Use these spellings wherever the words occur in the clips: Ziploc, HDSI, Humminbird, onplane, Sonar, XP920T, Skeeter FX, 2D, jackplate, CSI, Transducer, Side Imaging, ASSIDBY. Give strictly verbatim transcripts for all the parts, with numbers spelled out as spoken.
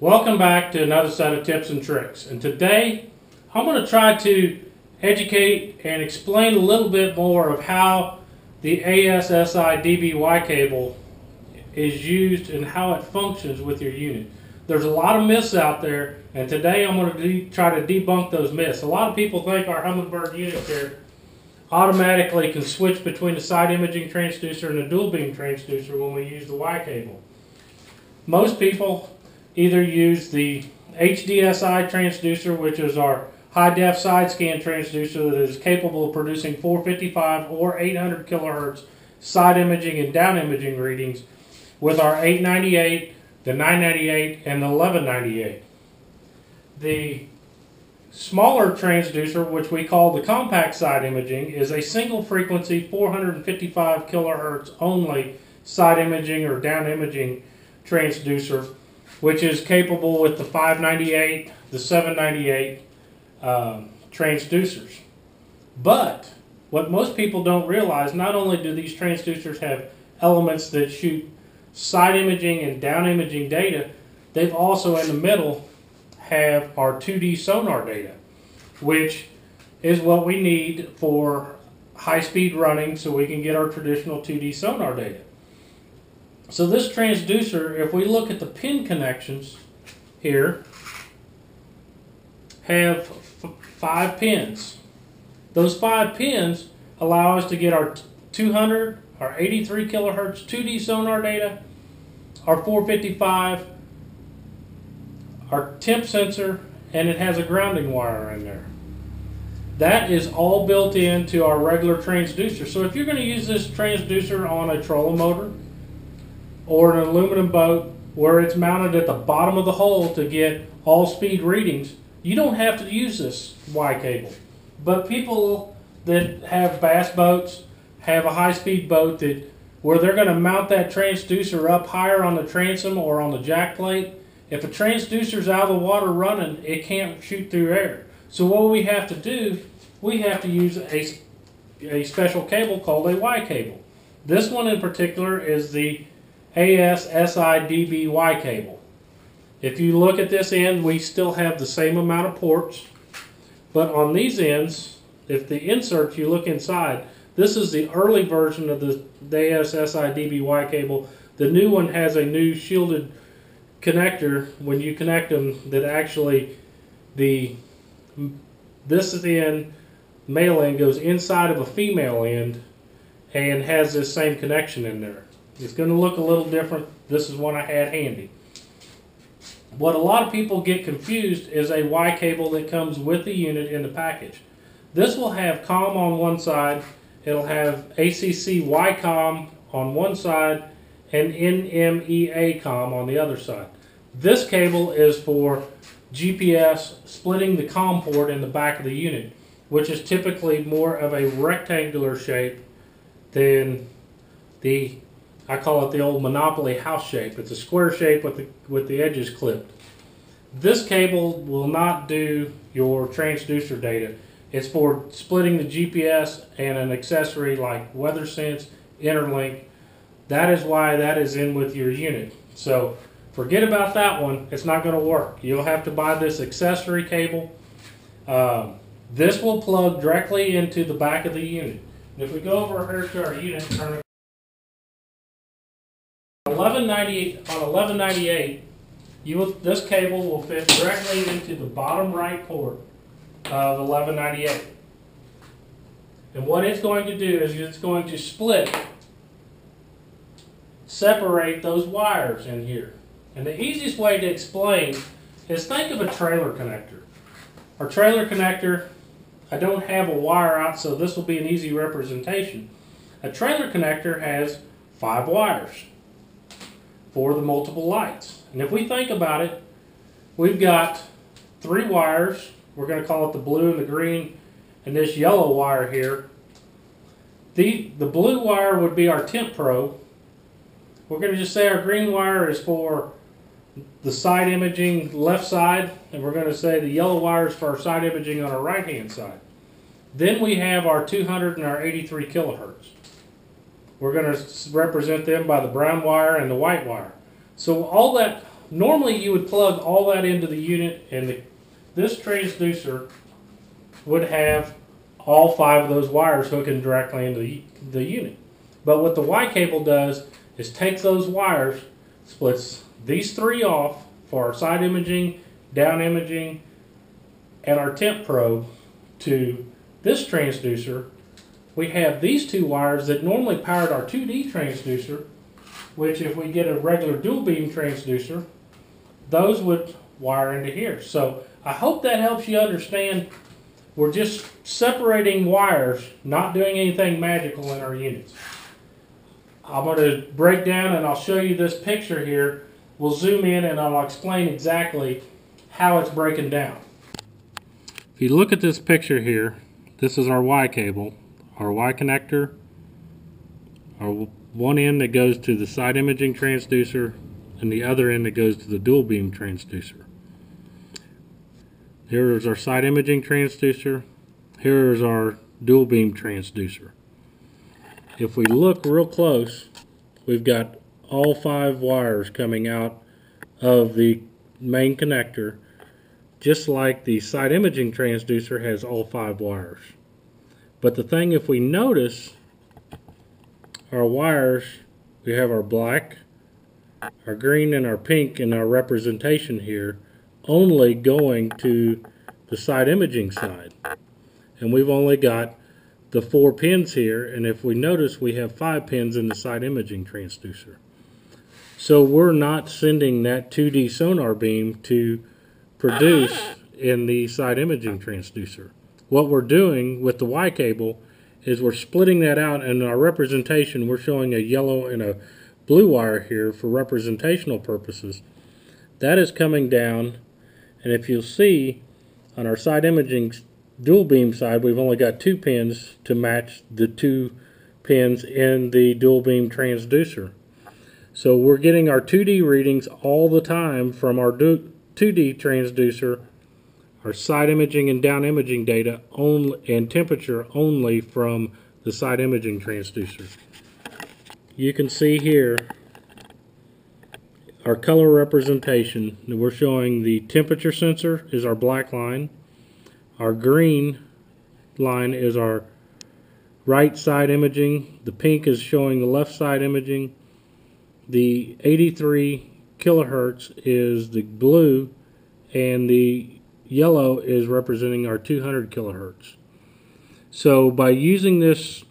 Welcome back to another set of tips and tricks, and today I'm going to try to educate and explain a little bit more of how the A S S I D B Y cable is used and how it functions with your unit. There's a lot of myths out there, and today I'm going to try to debunk those myths. A lot of people think our Humminbird unit here automatically can switch between a side imaging transducer and a dual beam transducer when we use the Y cable. Most people either use the H D S I transducer, which is our high-def side scan transducer that is capable of producing four fifty-five or eight hundred kilohertz side imaging and down imaging readings, with our eight ninety-eight, the nine ninety-eight, and the eleven ninety-eight. The smaller transducer, which we call the compact side imaging, is a single frequency four fifty-five kilohertz only side imaging or down imaging transducer, which is capable with the five ninety-eight, the seven ninety-eight um, transducers. But what most people don't realize, not only do these transducers have elements that shoot side imaging and down imaging data, they've also in the middle have our two D sonar data, which is what we need for high-speed running so we can get our traditional two D sonar data. So this transducer, if we look at the pin connections here, have five pins. Those five pins allow us to get our two hundred, our eighty-three kilohertz two D sonar data, our four fifty-five, our temp sensor, and it has a grounding wire in there. That is all built into our regular transducer. So if you're going to use this transducer on a trolling motor or an aluminum boat where it's mounted at the bottom of the hull to get all speed readings, you don't have to use this Y cable. But people that have bass boats, have a high speed boat that where they're going to mount that transducer up higher on the transom or on the jack plate, if a transducer's out of the water running, it can't shoot through air. So what we have to do, we have to use a, a special cable called a Y cable. This one in particular is the A S S I D B Y cable. If you look at this end, we still have the same amount of ports, but on these ends, if the insert you look inside, this is the early version of the A S S I D B Y cable. The new one has a new shielded connector when you connect them that actually the this end, male end, goes inside of a female end and has this same connection in there. It's going to look a little different. This is one I had handy. What a lot of people get confused is a Y cable that comes with the unit in the package. This will have COM on one side, it'll have A C C Y COM on one side, and N M E A COM on the other side. This cable is for G P S, splitting the COM port in the back of the unit, which is typically more of a rectangular shape than the, I call it the old Monopoly house shape. It's a square shape with the, with the edges clipped. This cable will not do your transducer data. It's for splitting the G P S and an accessory like WeatherSense, Interlink. That is why that is in with your unit. So forget about that one. It's not going to work. You'll have to buy this accessory cable. Um, this will plug directly into the back of the unit. And if we go over here to our unit, turn it eleven ninety-eight, on eleven ninety-eight, you will, this cable will fit directly into the bottom right port of eleven ninety-eight. And what it's going to do is it's going to split, separate those wires in here. And the easiest way to explain is think of a trailer connector. Our trailer connector, I don't have a wire out, so this will be an easy representation. A trailer connector has five wires for the multiple lights. And if we think about it, we've got three wires. We're going to call it the blue and the green and this yellow wire here. The, the blue wire would be our temp probe. We're going to just say our green wire is for the side imaging left side, and we're going to say the yellow wire is for our side imaging on our right hand side. Then we have our two hundred and our eighty-three kilohertz. We're going to represent them by the brown wire and the white wire. So all that Normally you would plug all that into the unit, and the, this transducer would have all five of those wires hooking directly into the, the unit. But what the Y cable does is take those wires, splits these three off for our side imaging, down imaging, and our temp probe to this transducer. We have these two wires that normally powered our two D transducer, which if we get a regular dual beam transducer, those would wire into here. So I hope that helps you understand we're just separating wires, not doing anything magical in our units. I'm going to break down and I'll show you this picture here. We'll zoom in and I'll explain exactly how it's breaking down. If you look at this picture here, this is our Y cable, our Y connector, our one end that goes to the side imaging transducer, and the other end that goes to the dual beam transducer. Here is our side imaging transducer. Here is our dual beam transducer. If we look real close, we've got all five wires coming out of the main connector, just like the side imaging transducer has all five wires. But the thing, if we notice our wires, we have our black, our green, and our pink in our representation here, only going to the side imaging side, and we've only got the four pins here, and if we notice we have five pins in the side imaging transducer. So we're not sending that two D sonar beam to produce in the side imaging transducer. What we're doing with the Y cable is we're splitting that out, and in our representation we're showing a yellow and a blue wire here for representational purposes. That is coming down, and if you'll see on our side imaging dual beam side, we've only got two pins to match the two pins in the dual beam transducer. So we're getting our two D readings all the time from our two D transducer, our side imaging and down imaging data only, and temperature only from the side imaging transducer. You can see here our color representation. We're showing the temperature sensor is our black line. Our green line is our right side imaging. The pink is showing the left side imaging. The eighty-three kilohertz is the blue, and the yellow is representing our two hundred kilohertz. So by using this,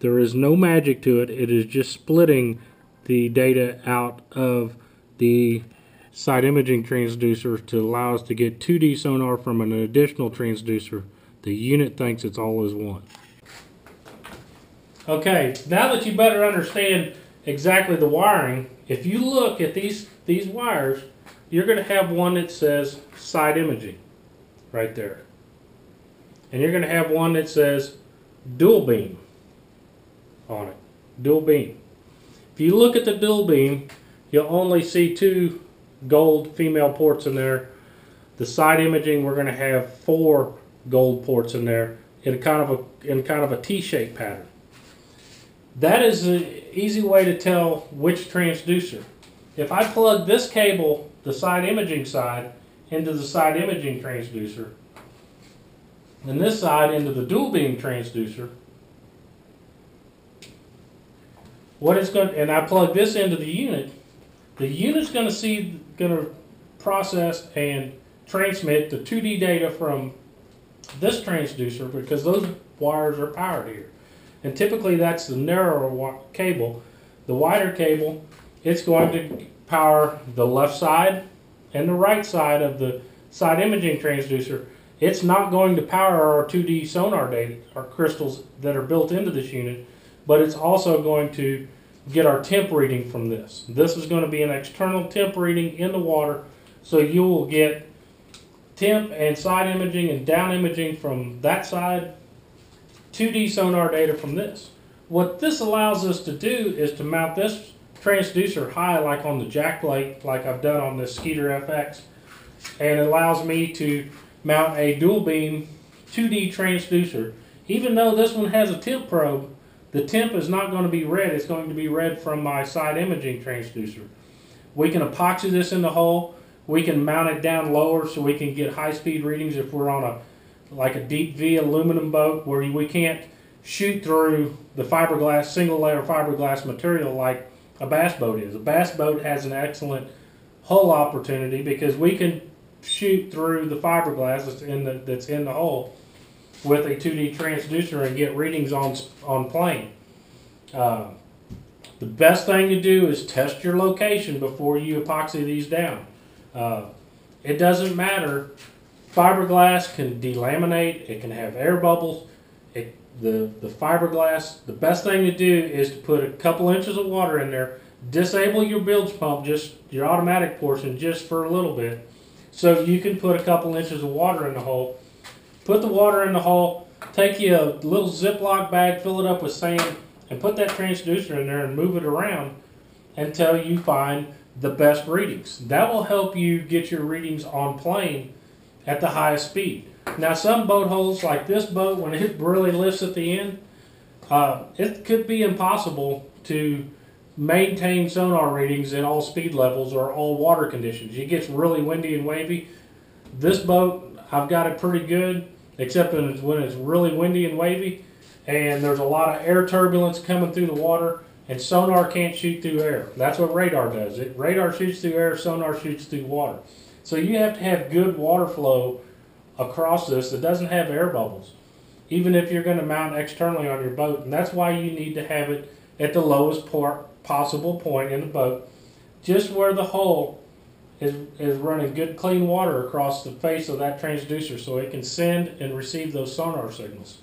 there is no magic to it. It is just splitting the data out of the side imaging transducer to allow us to get two D sonar from an additional transducer. The unit thinks it's all as one. Okay, now that you better understand exactly the wiring, if you look at these, these wires, you're going to have one that says side imaging right there. And you're going to have one that says dual beam on it. Dual beam. If you look at the dual beam, you'll only see two gold female ports in there. The side imaging, we're going to have four gold ports in there in kind of a in kind of a T-shaped pattern. That is an easy way to tell which transducer. If I plug this cable, the side imaging side, into the side imaging transducer, and this side into the dual beam transducer, what it's going and I plug this into the unit, the unit's going to see, going to process and transmit the two D data from this transducer because those wires are powered here. And typically that's the narrower cable. The wider cable, it's going to power the left side and the right side of the side imaging transducer. It's not going to power our two D sonar data, our crystals that are built into this unit, but it's also going to get our temp reading from this. This is going to be an external temp reading in the water, so you will get temp and side imaging and down imaging from that side, two D sonar data from this. What this allows us to do is to mount this transducer high, like on the jack plate, like I've done on this Skeeter F X, and it allows me to mount a dual beam two D transducer. Even though this one has a temp probe, the temp is not going to be red. It's going to be red from my side imaging transducer. We can epoxy this in the hole. We can mount it down lower so we can get high-speed readings if we're on a like a deep V aluminum boat where we can't shoot through the fiberglass, single layer fiberglass material like a bass boat is. A bass boat has an excellent hull opportunity because we can shoot through the fiberglass that's in the, that's in the hull with a two D transducer and get readings on, on plane. Uh, the best thing to do is test your location before you epoxy these down. Uh, it doesn't matter. Fiberglass can delaminate, it can have air bubbles. It, the, the fiberglass, the best thing to do is to put a couple inches of water in there, disable your bilge pump, just your automatic portion, just for a little bit. So you can put a couple inches of water in the hole. Put the water in the hole, take you a little Ziploc bag, fill it up with sand, and put that transducer in there and move it around until you find the best readings. That will help you get your readings on plane at the highest speed. Now some boat holes like this boat, when it really lifts at the end, uh, it could be impossible to maintain sonar readings in all speed levels or all water conditions. It gets really windy and wavy. This boat, I've got it pretty good, except when it's, when it's really windy and wavy and there's a lot of air turbulence coming through the water, and sonar can't shoot through air. That's what radar does. It, radar shoots through air, sonar shoots through water. So you have to have good water flow across this that doesn't have air bubbles, even if you're going to mount externally on your boat. And that's why you need to have it at the lowest possible point in the boat, just where the hull is, is running good clean water across the face of that transducer so it can send and receive those sonar signals.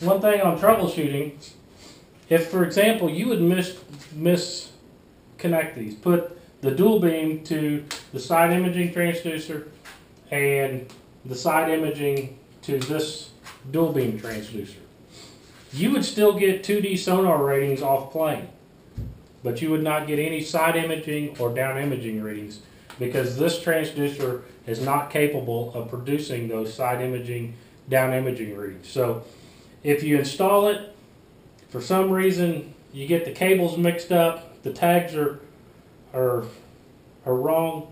One thing on troubleshooting, if for example you would mis misconnect these, put the dual beam to the side imaging transducer and the side imaging to this dual beam transducer, you would still get two D sonar readings off plane, but you would not get any side imaging or down imaging readings because this transducer is not capable of producing those side imaging, down imaging readings. So if you install it, for some reason you get the cables mixed up, the tags are, are, are wrong,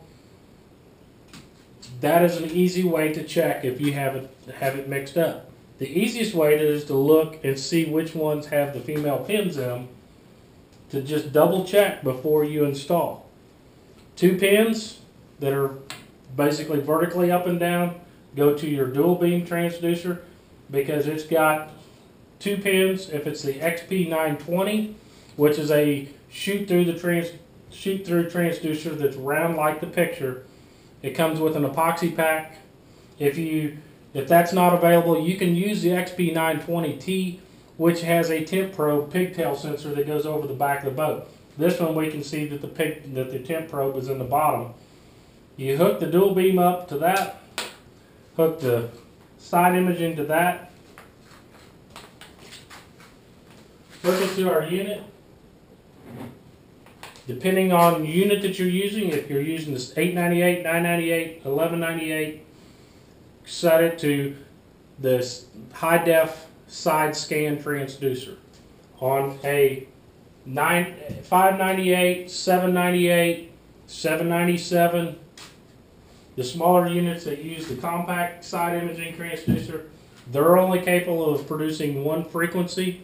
that is an easy way to check if you have it, have it mixed up. The easiest way is to look and see which ones have the female pins in them, to just double check before you install. Two pins that are basically vertically up and down go to your dual beam transducer because it's got two pins. If it's the X P nine twenty, which is a shoot through the trans shoot through transducer that's round like the picture, it comes with an epoxy pack. If you, if that's not available, you can use the X P nine twenty T, which has a temp probe pigtail sensor that goes over the back of the boat. This one we can see that the pig, that the temp probe is in the bottom. You hook the dual beam up to that, hook the side imaging to that, hook it to our unit. Depending on the unit that you're using, if you're using this eight ninety-eight, nine ninety-eight, eleven ninety-eight, set it to this high def side scan transducer. On a five ninety-eight, seven ninety-eight, seven ninety-seven, the smaller units that use the compact side imaging transducer, they're only capable of producing one frequency.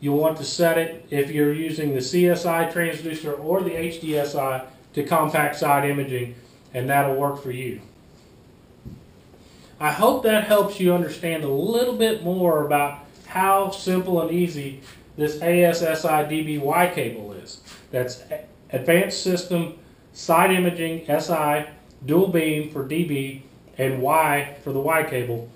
You want to set it, if you're using the C S I transducer or the H D S I, to compact side imaging, and that'll work for you. I hope that helps you understand a little bit more about how simple and easy this A S S I D B Y cable is. That's Advanced System, Side Imaging, S I, Dual Beam for D B, and Y for the Y cable.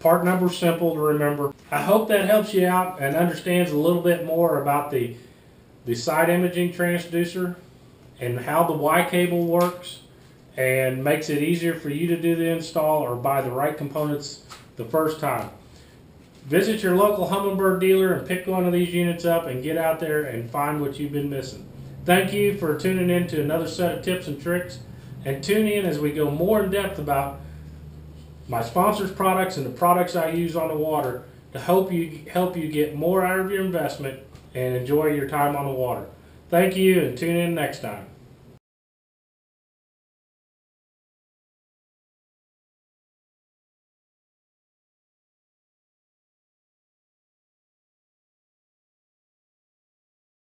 Part number simple to remember. I hope that helps you out and understands a little bit more about the, the side imaging transducer and how the Y cable works, and makes it easier for you to do the install or buy the right components the first time. Visit your local Humminbird dealer and pick one of these units up and get out there and find what you've been missing. Thank you for tuning in to another set of tips and tricks, and tune in as we go more in depth about my sponsors' products and the products I use on the water to help you help you get more out of your investment and enjoy your time on the water. Thank you, and tune in next time.